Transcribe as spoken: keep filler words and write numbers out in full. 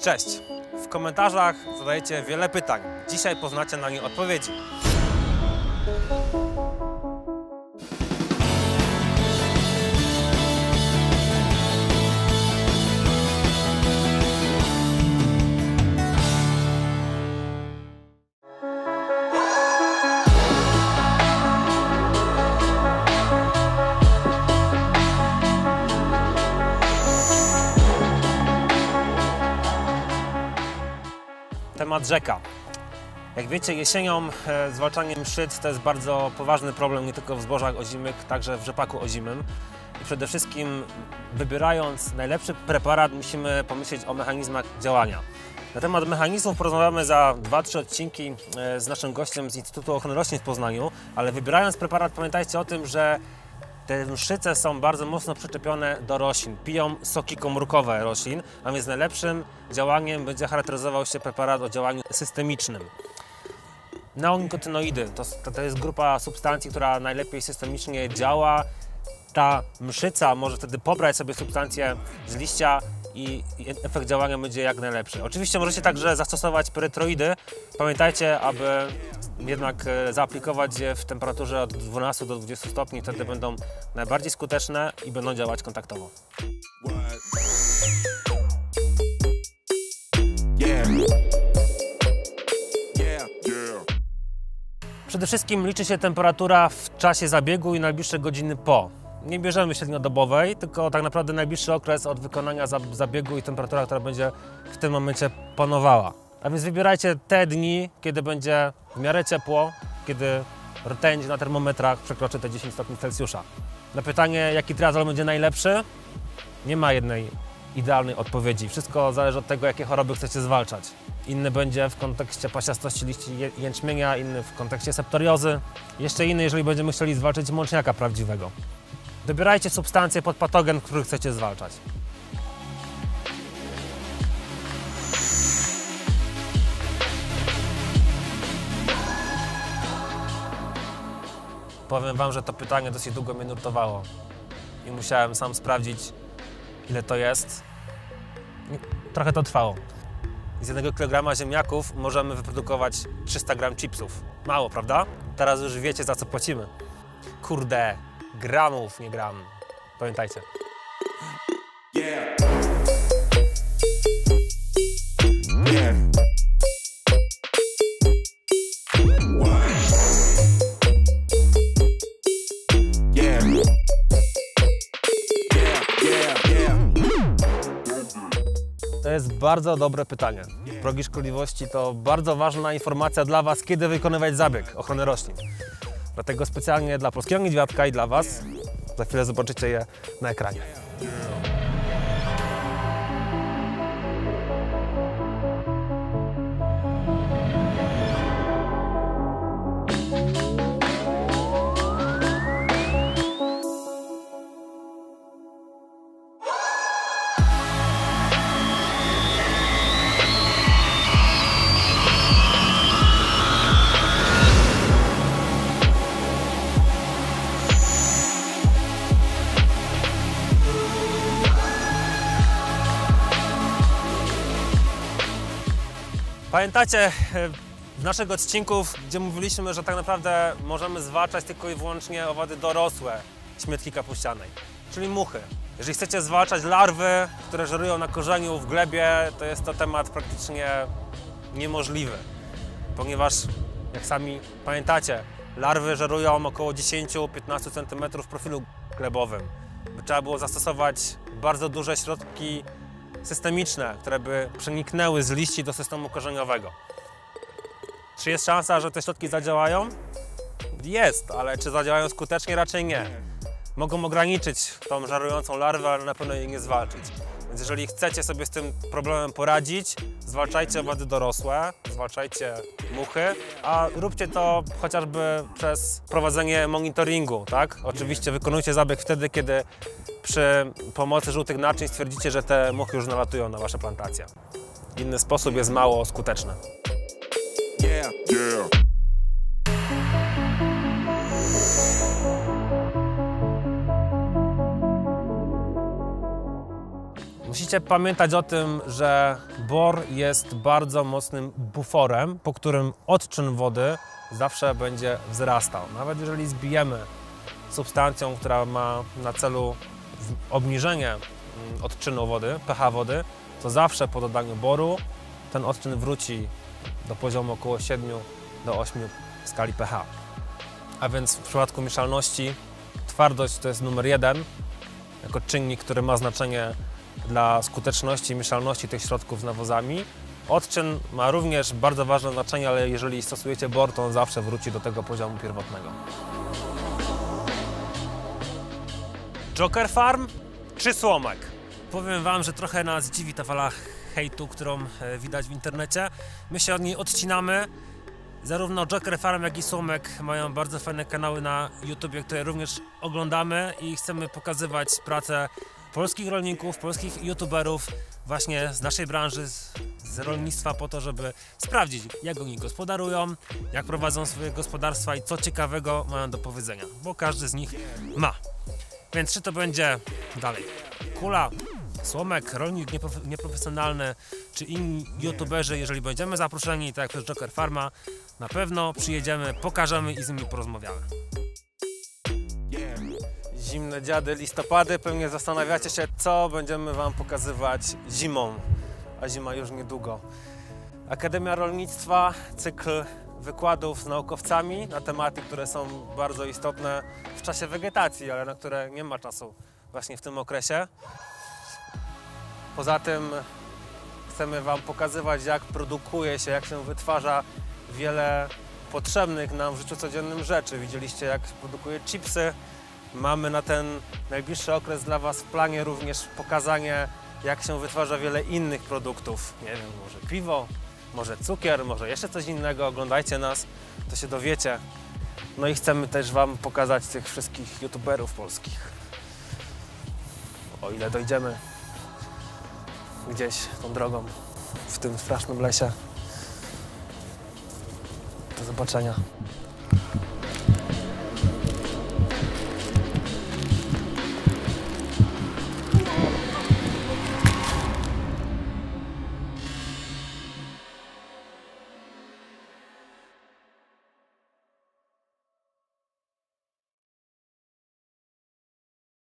Cześć! W komentarzach zadajecie wiele pytań. Dzisiaj poznacie na nie odpowiedzi. Temat rzeka. Jak wiecie, jesienią e, zwalczanie mszyc to jest bardzo poważny problem nie tylko w zbożach ozimych, także w rzepaku ozimym. I przede wszystkim wybierając najlepszy preparat musimy pomyśleć o mechanizmach działania. Na temat mechanizmów porozmawiamy za dwa trzy odcinki e, z naszym gościem z Instytutu Ochrony Roślin w Poznaniu, ale wybierając preparat pamiętajcie o tym, że te mszyce są bardzo mocno przyczepione do roślin, piją soki komórkowe roślin, a więc najlepszym działaniem będzie charakteryzował się preparat o działaniu systemicznym. Neonikotynoidy to, to jest grupa substancji, która najlepiej systemicznie działa. Ta mszyca może wtedy pobrać sobie substancję z liścia i efekt działania będzie jak najlepszy. Oczywiście możecie także zastosować perytroidy. Pamiętajcie, aby jednak zaaplikować je w temperaturze od dwunastu do dwudziestu stopni, wtedy będą najbardziej skuteczne i będą działać kontaktowo. Przede wszystkim liczy się temperatura w czasie zabiegu i najbliższe godziny po. Nie bierzemy średniodobowej, tylko tak naprawdę najbliższy okres od wykonania zabiegu i temperatura, która będzie w tym momencie panowała. A więc wybierajcie te dni, kiedy będzie w miarę ciepło, kiedy rtęć na termometrach przekroczy te dziesięć stopni Celsjusza. Na pytanie, jaki triazol będzie najlepszy, nie ma jednej idealnej odpowiedzi. Wszystko zależy od tego, jakie choroby chcecie zwalczać. Inny będzie w kontekście pasiastości liści jęczmienia, inny w kontekście septoriozy, jeszcze inny, jeżeli będziemy chcieli zwalczyć mączniaka prawdziwego. Wybierajcie substancje pod patogen, który chcecie zwalczać. Powiem Wam, że to pytanie dosyć długo mnie nurtowało i musiałem sam sprawdzić, ile to jest. Trochę to trwało. Z jednego kilograma ziemniaków możemy wyprodukować trzysta gram chipsów. Mało, prawda? Teraz już wiecie, za co płacimy. Kurde, gramów, nie gram. Pamiętajcie. Yeah. Yeah. To jest bardzo dobre pytanie. Progi szkodliwości to bardzo ważna informacja dla Was, kiedy wykonywać zabieg ochrony roślin. Dlatego specjalnie dla Polskiego Niedźwiadka i dla Was, za chwilę zobaczycie je na ekranie. Pamiętacie z naszych odcinków, gdzie mówiliśmy, że tak naprawdę możemy zwalczać tylko i wyłącznie owady dorosłe śmietki kapuścianej, czyli muchy. Jeżeli chcecie zwalczać larwy, które żerują na korzeniu w glebie, to jest to temat praktycznie niemożliwy, ponieważ jak sami pamiętacie, larwy żerują około dziesięć do piętnastu centymetrów w profilu glebowym. Trzeba było zastosować bardzo duże środki systemiczne, które by przeniknęły z liści do systemu korzeniowego. Czy jest szansa, że te środki zadziałają? Jest, ale czy zadziałają skutecznie? Raczej nie. Mogą ograniczyć tą żarującą larwę, ale na pewno jej nie zwalczyć. Więc jeżeli chcecie sobie z tym problemem poradzić, zwalczajcie owady dorosłe, zwalczajcie muchy, a róbcie to chociażby przez prowadzenie monitoringu, tak? Oczywiście wykonujcie zabieg wtedy, kiedy przy pomocy żółtych naczyń stwierdzicie, że te muchy już nalatują na Wasze plantacje. Inny sposób jest mało skuteczny. Yeah, yeah. Oczywiście pamiętać o tym, że bor jest bardzo mocnym buforem, po którym odczyn wody zawsze będzie wzrastał. Nawet jeżeli zbijemy substancją, która ma na celu obniżenie odczynu wody, pH wody, to zawsze po dodaniu boru ten odczyn wróci do poziomu około siedmiu do ośmiu w skali pH. A więc w przypadku mieszalności twardość to jest numer jeden, jako czynnik, który ma znaczenie dla skuteczności i mieszalności tych środków z nawozami. Odczyn ma również bardzo ważne znaczenie, ale jeżeli stosujecie bor, to on zawsze wróci do tego poziomu pierwotnego. JockerFarm czy Słomek? Powiem Wam, że trochę nas dziwi ta fala hejtu, którą widać w internecie. My się od niej odcinamy. Zarówno JockerFarm, jak i Słomek mają bardzo fajne kanały na YouTubie, które również oglądamy i chcemy pokazywać pracę polskich rolników, polskich youtuberów właśnie z naszej branży, z rolnictwa, po to, żeby sprawdzić, jak oni gospodarują, jak prowadzą swoje gospodarstwa i co ciekawego mają do powiedzenia, bo każdy z nich ma. Więc czy to będzie dalej Kula, Słomek, rolnik nieprof nieprofesjonalny czy inni youtuberzy, jeżeli będziemy zaproszeni, tak jak przez JockerFarma, na pewno przyjedziemy, pokażemy i z nimi porozmawiamy. Zimne dziady, listopady, pewnie zastanawiacie się, co będziemy Wam pokazywać zimą, a zima już niedługo. Akademia Rolnictwa, cykl wykładów z naukowcami na tematy, które są bardzo istotne w czasie wegetacji, ale na które nie ma czasu właśnie w tym okresie. Poza tym chcemy Wam pokazywać, jak produkuje się, jak się wytwarza wiele potrzebnych nam w życiu codziennym rzeczy. Widzieliście, jak produkuje chipsy. Mamy na ten najbliższy okres dla Was w planie również pokazanie, jak się wytwarza wiele innych produktów. Nie wiem, może piwo, może cukier, może jeszcze coś innego. Oglądajcie nas, to się dowiecie. No i chcemy też Wam pokazać tych wszystkich youtuberów polskich. O ile dojdziemy gdzieś tą drogą w tym strasznym lesie. Do zobaczenia.